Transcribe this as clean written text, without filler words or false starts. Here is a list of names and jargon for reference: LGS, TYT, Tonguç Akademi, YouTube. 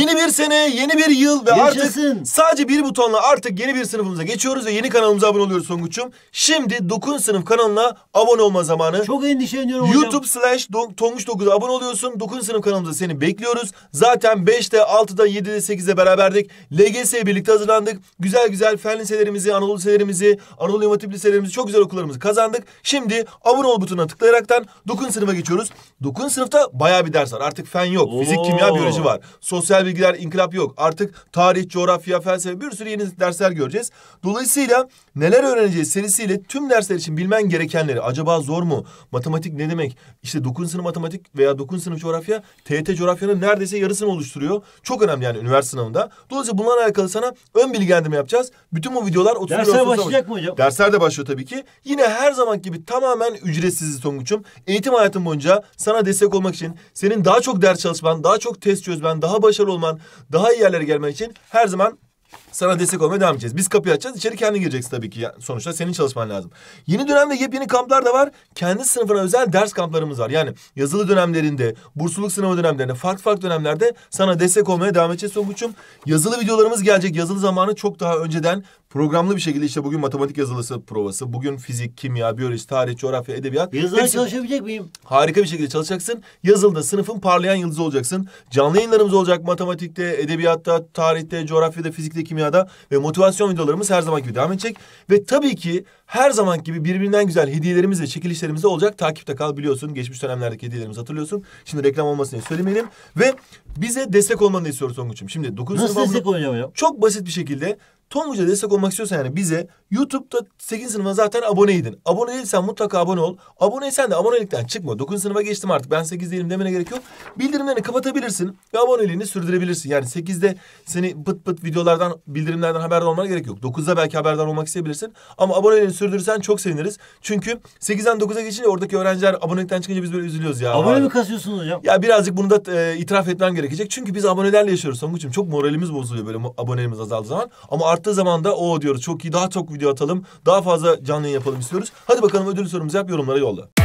Yeni bir sene, yeni bir yıl ve yaşasın. Artık sadece bir butonla artık yeni bir sınıfımıza geçiyoruz ve yeni kanalımıza abone oluyoruz Tonguç'um. Şimdi 9. sınıf kanalına abone olma zamanı. Çok endişeleniyorum hocam. YouTube/Tonguç9'a abone oluyorsun. 9. sınıf kanalımıza seni bekliyoruz. Zaten 5'te, 6'da, 7'de, 8'de beraberdik. LGS'ye birlikte hazırlandık. Güzel güzel fen liselerimizi, Anadolu liselerimizi, Anadolu Hatip liselerimizi, çok güzel okullarımızı kazandık. Şimdi abone ol butonuna tıklayaraktan 9. sınıfa geçiyoruz. 9. sınıfta bayağı bir ders var. Artık fen yok. Oo. Fizik, kimya, biyoloji var. Sosyal bilgiler, inkılap yok. Artık tarih, coğrafya, felsefe, bir sürü yeni dersler göreceğiz. Dolayısıyla neler öğreneceğiz serisiyle tüm dersler için bilmen gerekenleri, acaba zor mu? Matematik ne demek? İşte 9. sınıf matematik veya 9. sınıf coğrafya, TYT coğrafyanın neredeyse yarısını oluşturuyor. Çok önemli yani üniversite sınavında. Dolayısıyla bunlarla alakalı sana ön bilgilendirme yapacağız. Bütün bu videolar 30 lira. Dersler başlayacak mı hocam? Dersler de başlıyor tabii ki. Yine her zaman gibi tamamen ücretsiz Tonguç'um. Eğitim hayatım boyunca sana destek olmak için, senin daha çok ders çalışman, daha çok test çözmen, daha başarılı olman, daha iyi yerlere gelmen için her zaman sana destek olmaya devam edeceğiz. Biz kapıyı açacağız. İçeri kendin gireceksin tabii ki. Yani sonuçta senin çalışman lazım. Yeni dönemde yepyeni kamplar da var. Kendi sınıfına özel ders kamplarımız var. Yani yazılı dönemlerinde, bursluluk sınavı dönemlerinde, farklı farklı dönemlerde sana destek olmaya devam edeceğiz Tonguç'um. Yazılı videolarımız gelecek. Yazılı zamanı çok daha önceden programlı bir şekilde, işte bugün matematik yazılısı provası, bugün fizik, kimya, biyoloji, tarih, coğrafya, edebiyat. Yazılı çalışabilecek miyim? Harika bir şekilde çalışacaksın. Yazılıda sınıfın parlayan yıldızı olacaksın. Canlı yayınlarımız olacak matematikte, edebiyatta, tarihte, coğrafyada, fizikte, kimyada ve motivasyon videolarımız her zaman gibi devam edecek. Ve tabii ki her zaman gibi birbirinden güzel hediyelerimiz ve çekilişlerimiz de olacak. Takipte kal, biliyorsun. Geçmiş dönemlerdeki hediyelerimizi hatırlıyorsun. Şimdi reklam olmasın diye söylemeyelim. Ve bize destek olmanı istiyoruz Tonguç'um. Şimdi 9. sınıf... Nasıl destek olacağım hocam? Çok basit bir şekilde Tonguç'a destek olmak istiyorsan, yani bize YouTube'da 8. sınıfa zaten aboneydin. Abone değilsen mutlaka abone ol. Aboneysen de abonelikten çıkma. 9. sınıfa geçtim artık, ben 8 değilim demene gerek yok. Bildirimlerini kapatabilirsin ve aboneliğini sürdürebilirsin. Yani 8'de seni pıt pıt videolardan, bildirimlerden haberdar olmana gerek yok. 9'da belki haberdar olmak isteyebilirsin. Ama aboneliğini sürdürürsen çok seviniriz. Çünkü 8'den 9'a geçince oradaki öğrenciler abonelikten çıkınca biz böyle üzülüyoruz ya. Abone mi kasıyorsunuz hocam? Ya birazcık bunu da itiraf etmem gerekecek. Çünkü biz abonelerle yaşıyoruz Tonguç'um. Çok moralimiz bozuluyor böyle abonemiz azaldığı zaman. Ama arttığı zaman da o diyoruz, çok iyi, daha çok video atalım, daha fazla canlı yayın yapalım istiyoruz. Hadi bakalım, ödül sorumuzu yap, yorumlara yolla.